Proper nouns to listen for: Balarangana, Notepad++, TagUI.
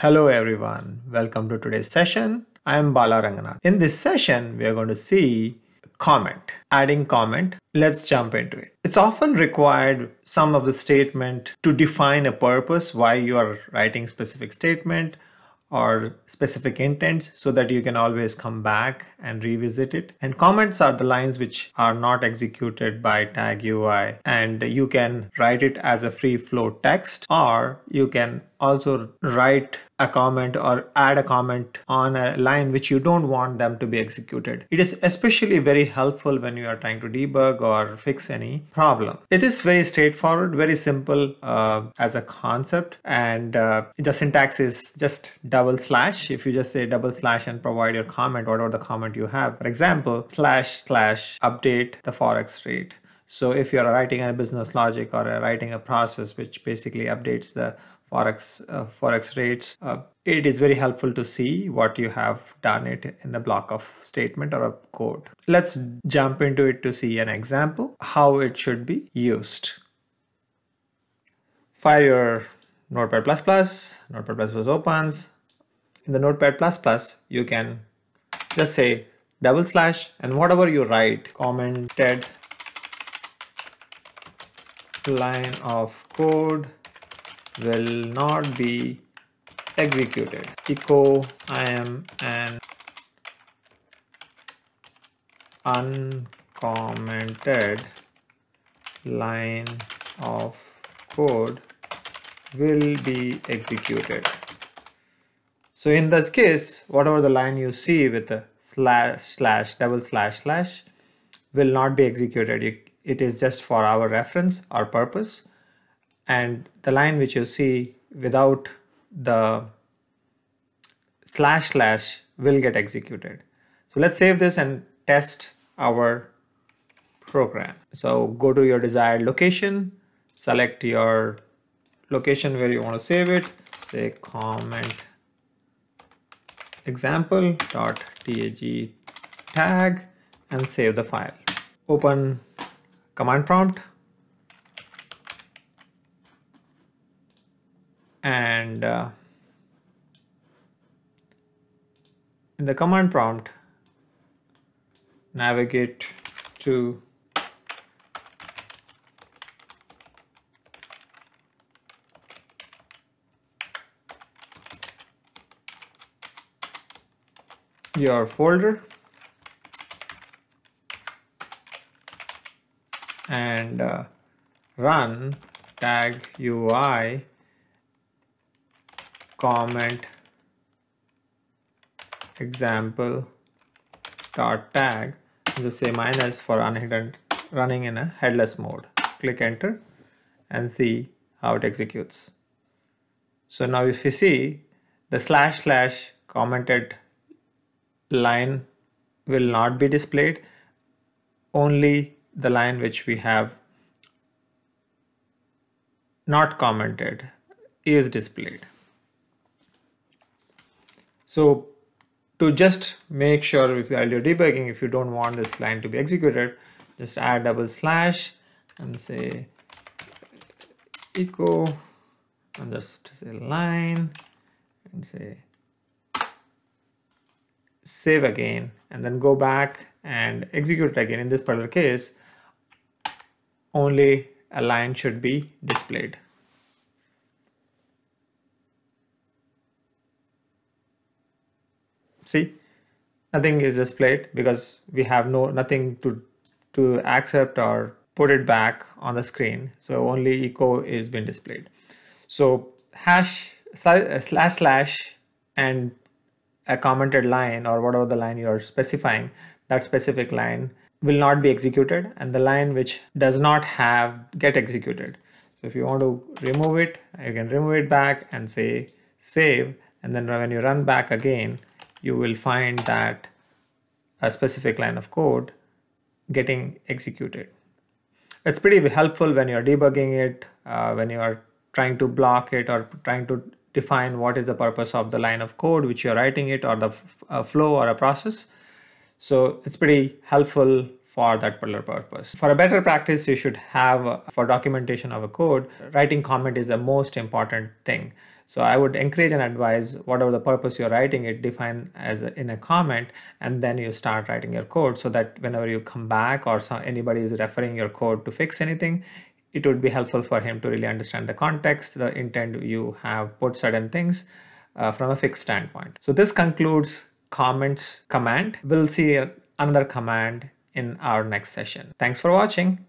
Hello everyone, welcome to today's session. I am Balarangana. In this session, we are going to see comment, adding comment. Let's jump into it. It's often required some of the statement to define a purpose, why you are writing specific statement or specific intent, so that you can always come back and revisit it. And comments are the lines which are not executed by TagUI, and you can write it as a free flow text, or you can also write a comment or add a comment on a line which you don't want them to be executed. It is especially very helpful when you are trying to debug or fix any problem. It is very straightforward, very simple as a concept, and the syntax is just // if you just say / and provide your comment, whatever the comment you have. For example, / update the forex rate. So if you are writing a business logic or writing a process which basically updates the forex rates, it is very helpful to see what you have done it in the block of statement or a code. Let's jump into it to see an example how it should be used. Fire your Notepad++. Notepad++ opens. In the Notepad++, you can just say / and whatever you write, commented line of code will not be executed. Echo, I am an uncommented line of code will be executed. So in this case, whatever the line you see with the //// will not be executed. It is just for our reference or purpose. And the line which you see without the / will get executed. So let's save this and test our program. So go to your desired location, select your location where you want to save it, say comment example.tag tag and save the file. Open command prompt and in the command prompt, navigate to your folder and run TagUI comment example.tag. Just say minus for unhidden, running in a headless mode. Click enter and see how it executes. So now if you see, the / commented line will not be displayed, only the line which we have not commented is displayed. So to just make sure, if you are debugging, if you don't want this line to be executed, just add / and say echo and just say line and say save again, and then go back and execute it again. In this particular case, only a line should be displayed. See, nothing is displayed because we have nothing to accept or put it back on the screen. So only echo is being displayed. So / and a commented line or whatever the line you are specifying, that specific line will not be executed, and the line which does not have get executed. So if you want to remove it, you can remove it back and say save, and then when you run back again, you will find that a specific line of code getting executed. It's pretty helpful when you're debugging it, when you are trying to block it or trying to define what is the purpose of the line of code which you're writing it, or the flow or a process. So it's pretty helpful for that particular purpose. For a better practice, you should have for documentation of a code, writing comment is the most important thing. So I would encourage and advise, whatever the purpose you're writing it, define as in a comment, and then you start writing your code, so that whenever you come back or anybody is referring your code to fix anything, it would be helpful for him to really understand the context, the intent you have put certain things from a fix standpoint. So this concludes comments command. We'll see another command in our next session. Thanks for watching.